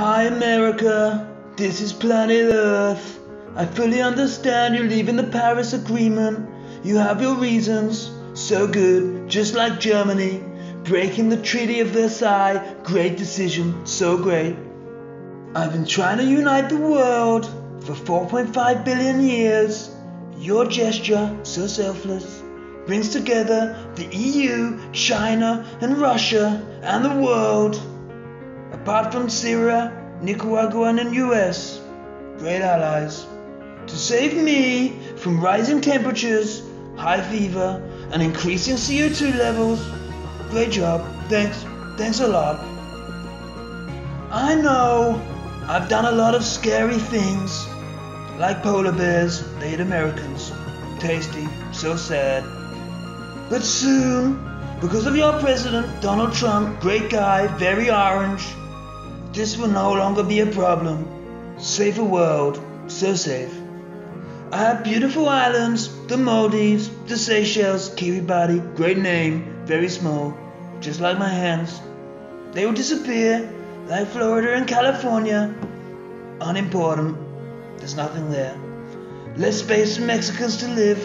Hi America, this is Planet Earth. I fully understand you're leaving the Paris Agreement. You have your reasons, so good, just like Germany. Breaking the Treaty of Versailles, great decision, so great. I've been trying to unite the world for 4.5 billion years. Your gesture, so selfless, brings together the EU, China and Russia and the world. Apart from Syria, Nicaragua and US, great allies, to save me from rising temperatures, high fever and increasing CO2 levels. Great job, thanks a lot. I know I've done a lot of scary things, like polar bears, they eat Americans, tasty, so sad. But soon, because of your president, Donald Trump, great guy, very orange, this will no longer be a problem. Safer world, so safe. I have beautiful islands, the Maldives, the Seychelles, Kiribati, great name, very small, just like my hands. They will disappear, like Florida and California. Unimportant, there's nothing there. Less space for Mexicans to live.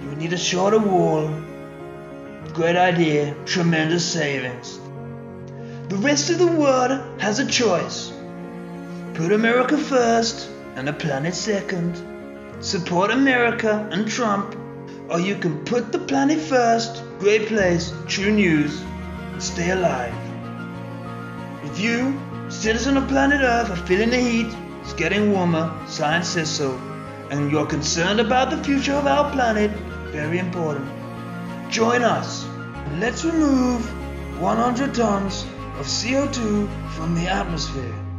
You will need a shorter wall. Great idea, tremendous savings. The rest of the world has a choice. Put America first and the planet second. Support America and Trump, or you can put the planet first. Great place, true news. Stay alive. If you, citizen of planet Earth, are feeling the heat, it's getting warmer, science says so, and you're concerned about the future of our planet, very important. Join us and let's remove 100 tons of CO2 from the atmosphere.